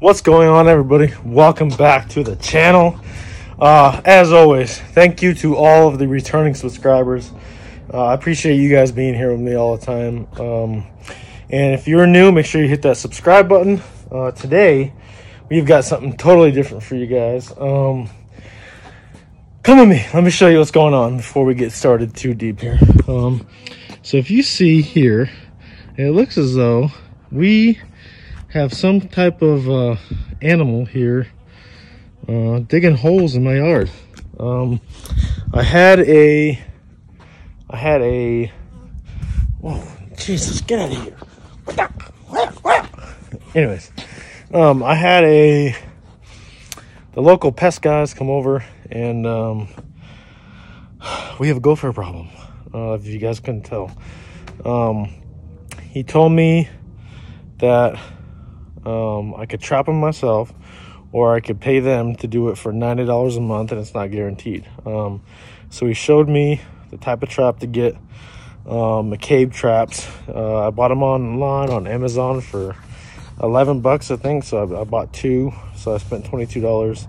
What's going on, everybody? Welcome back to the channel. As always, thank you to all of the returning subscribers. I appreciate you guys being here with me all the time. And if you're new, make sure you hit that subscribe button. Today we've got something totally different for you guys. Come with me, let me show you what's going on before we get started too deep here. So if you see here, it looks as though we have some type of animal here digging holes in my yard. I had a whoa, Jesus, get out of here. Anyways, I had the local pest guys come over, and we have a gopher problem, if you guys couldn't tell. He told me that I could trap them myself, or I could pay them to do it for $90 a month, and it's not guaranteed. So he showed me the type of trap to get, Macabee traps. I bought them online on Amazon for 11 bucks, I think. So I bought two, so I spent $22.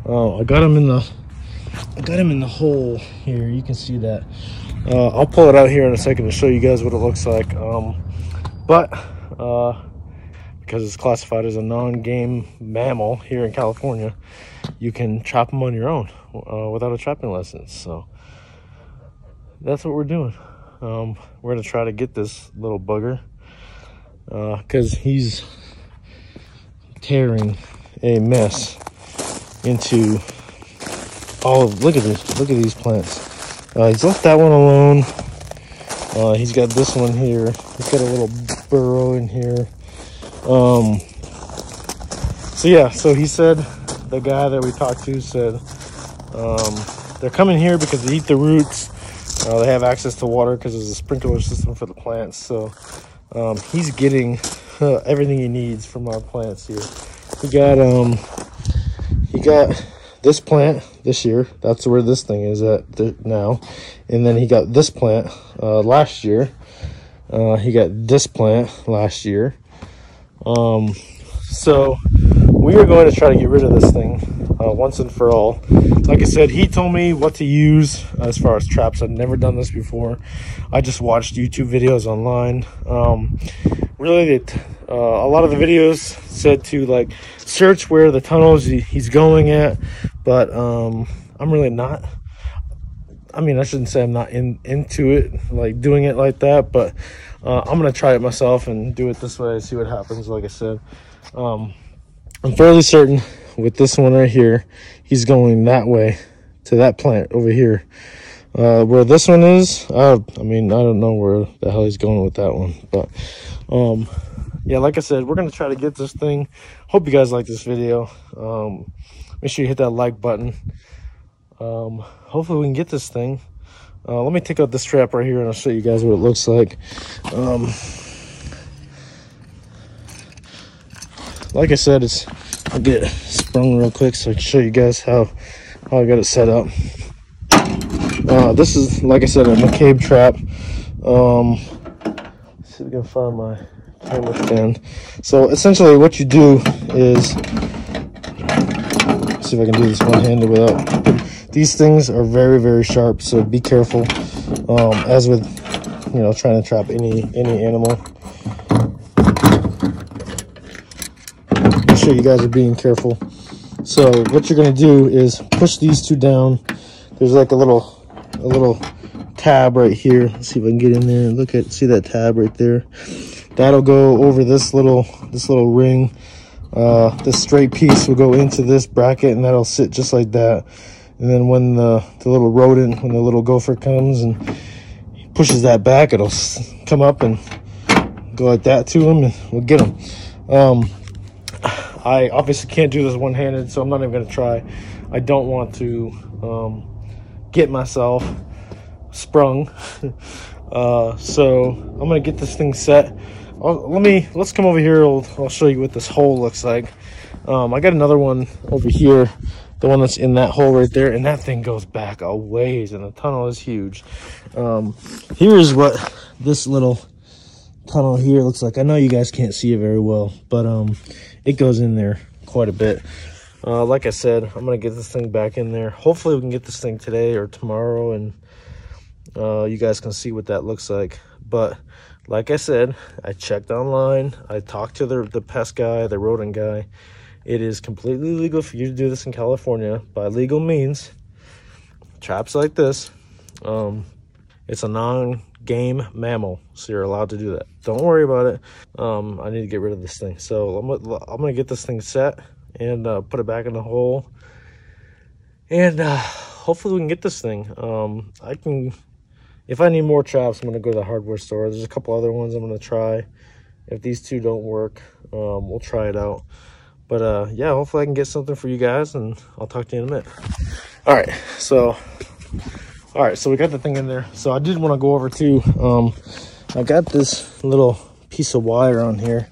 I got them in the hole here. You can see that. I'll pull it out here in a second to show you guys what it looks like. Because it's classified as a non-game mammal here in California, you can trap them on your own without a trapping license. So that's what we're doing. We're gonna try to get this little bugger because he's tearing a mess into all of. Look at this! Look at these plants. He's left that one alone. He's got this one here. He's got a little burrow in here. So yeah, so he said, the guy that we talked to said, they're coming here because they eat the roots. They have access to water because there's a sprinkler system for the plants. So, he's getting everything he needs from our plants here. He got this plant this year. That's where this thing is at now. And then he got this plant, last year. He got this plant last year. So we are going to try to get rid of this thing once and for all. Like I said, he told me what to use as far as traps. I've never done this before. I just watched YouTube videos online. Really, a lot of the videos said to like search where the tunnels he's going at, but I'm really not. I mean, I shouldn't say I'm not into it, like doing it like that, but I'm gonna try it myself and do it this way, see what happens. Like I said, I'm fairly certain with this one right here, he's going that way to that plant over here. Where this one is, I mean, I don't know where the hell he's going with that one, but yeah, like I said, we're gonna try to get this thing. Hope you guys like this video. Make sure you hit that like button. Hopefully we can get this thing. Let me take out this trap right here and I'll show you guys what it looks like. Like I said, I'll get it sprung real quick so I can show you guys how I got it set up. This is, like I said, a Macabee trap. Let's see if we can find my camera stand. So essentially what you do is, see if I can do this one-handed without. These things are very, very sharp, so be careful. As with, you know, trying to trap any animal. Make sure you guys are being careful. So what you're gonna do is push these two down. There's like a little tab right here. Let's see if I can get in there and look at, see that tab right there. That'll go over this little ring. This straight piece will go into this bracket, and that'll sit just like that. And then when the little gopher comes and he pushes that back, it'll come up and go like that to him, and we'll get him. I obviously can't do this one-handed, so I'm not even going to try. I don't want to get myself sprung. So I'm going to get this thing set. Let's come over here. I'll show you what this hole looks like. I got another one over here. The one that's in that hole right there, and that thing goes back a ways, and the tunnel is huge. Here's what this little tunnel here looks like. I know you guys can't see it very well, but it goes in there quite a bit. Like I said, I'm going to get this thing back in there. Hopefully we can get this thing today or tomorrow, and you guys can see what that looks like. But like I said, I checked online. I talked to the pest guy, the rodent guy. It is completely legal for you to do this in California by legal means. Traps like this, it's a non-game mammal, so you're allowed to do that. Don't worry about it. I need to get rid of this thing. So I'm gonna get this thing set and put it back in the hole. And hopefully we can get this thing. I can, if I need more traps, I'm gonna go to the hardware store. There's a couple other ones I'm gonna try. If these two don't work, we'll try it out. But yeah, hopefully I can get something for you guys, and I'll talk to you in a minute. All right, so we got the thing in there. So I did want to go over too, I got this little piece of wire on here.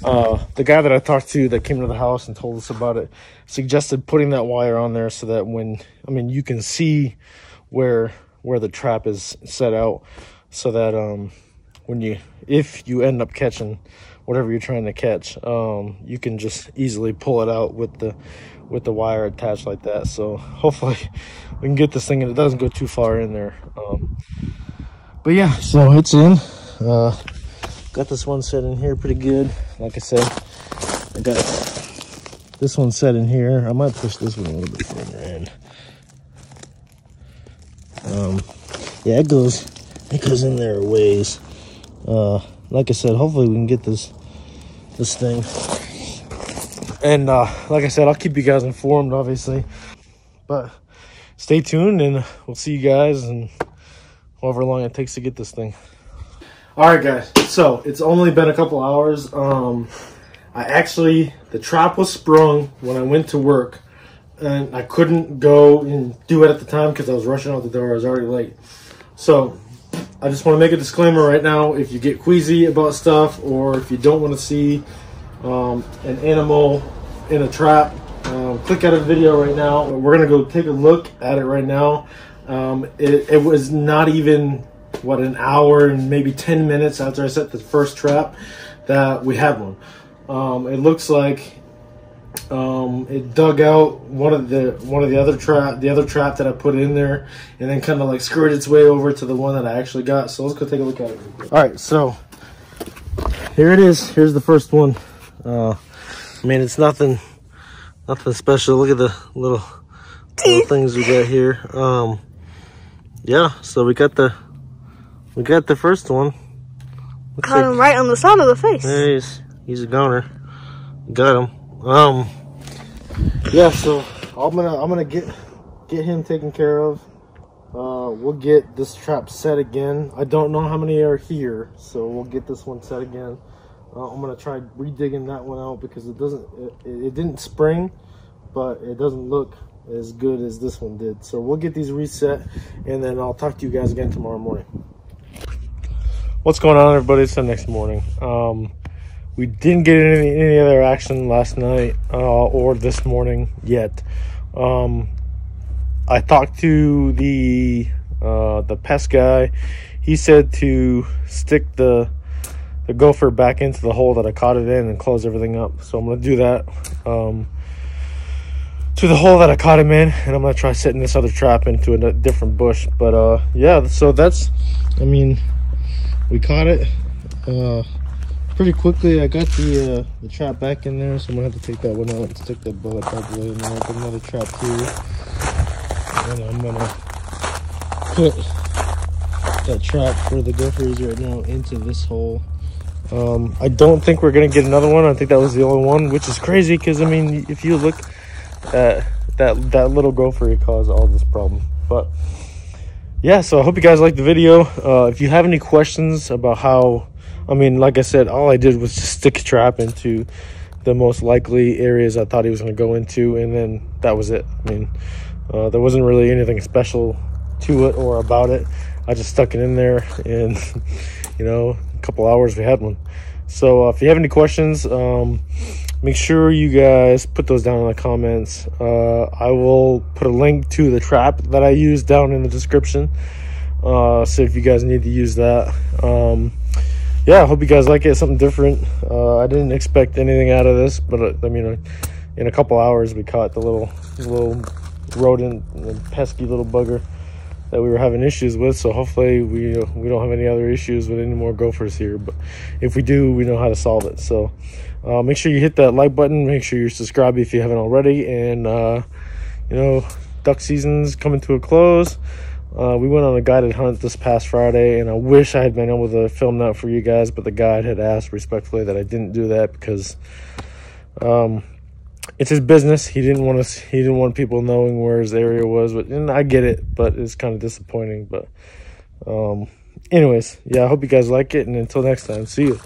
The guy that I talked to that came to the house and told us about it suggested putting that wire on there so that when, I mean, you can see where the trap is set out, so that when you, if you end up catching whatever you're trying to catch, you can just easily pull it out with the wire attached like that. So hopefully we can get this thing and it doesn't go too far in there. But yeah, so it's in. Got this one set in here pretty good. Like I said, I got this one set in here. I might push this one a little bit further in. Yeah, it goes in there a ways. Like I said, hopefully we can get this thing. And like I said, I'll keep you guys informed, obviously. But stay tuned, and we'll see you guys in however long it takes to get this thing. All right, guys. So it's only been a couple hours. The trap was sprung when I went to work, and I couldn't go and do it at the time because I was rushing out the door. I was already late. So I just want to make a disclaimer right now. If you get queasy about stuff, or if you don't want to see an animal in a trap, click out of the video right now. We're going to go take a look at it right now. It was not even, what, an hour and maybe 10 minutes after I set the first trap that we had one. It looks like it dug out the other trap that I put in there, and then kind of like skirted its way over to the one that I actually got. So let's go take a look at it real quick. All right, so here it is. Here's the first one. I mean, it's nothing special. Look at the little things we got here. Yeah, so we got the first one. Caught him right on the side of the face. There he is. He's a goner. Got him. Yeah, so I'm gonna get him taken care of. We'll get this trap set again. I don't know how many are here, so we'll get this one set again. I'm gonna try redigging that one out because it didn't spring, but it doesn't look as good as this one did. So we'll get these reset, and then I'll talk to you guys again tomorrow morning. What's going on, everybody? It's the next morning. We didn't get any other action last night or this morning yet. I talked to the pest guy. He said to stick the gopher back into the hole that I caught it in and close everything up. So I'm going to do that to the hole that I caught him in, and I'm going to try setting this other trap into a different bush. But yeah, so that's, I mean, we caught it pretty quickly. I got the trap back in there, so I'm gonna have to take that one out and stick that bullet probably in there. I'll put another trap too, and I'm gonna put that trap for the gophers right now into this hole. I don't think we're gonna get another one. I think that was the only one, which is crazy because I mean, if you look at that little gopher, it caused all this problem. But yeah, so I hope you guys liked the video. If you have any questions about how, I mean, like I said, all I did was just stick a trap into the most likely areas I thought he was going to go into, and then that was it. I mean, there wasn't really anything special to it or about it. I just stuck it in there, and, you know, a couple hours we had one. So if you have any questions, make sure you guys put those down in the comments. I will put a link to the trap that I used down in the description, so if you guys need to use that. yeah, I hope you guys like it. Something different. I didn't expect anything out of this, but I mean, in a couple hours we caught the little rodent, the pesky little bugger that we were having issues with. So hopefully we don't have any other issues with any more gophers here, but if we do, we know how to solve it. So make sure you hit that like button, make sure you're subscribed if you haven't already, and you know, duck season's coming to a close. We went on a guided hunt this past Friday, and I wish I had been able to film that for you guys, but the guide had asked respectfully that I didn't do that because it's his business. He didn't want people knowing where his area was, and I get it, but it's kind of disappointing. But anyways, yeah, I hope you guys like it, and until next time, see you.